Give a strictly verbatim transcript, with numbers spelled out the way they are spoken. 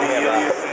Daniela.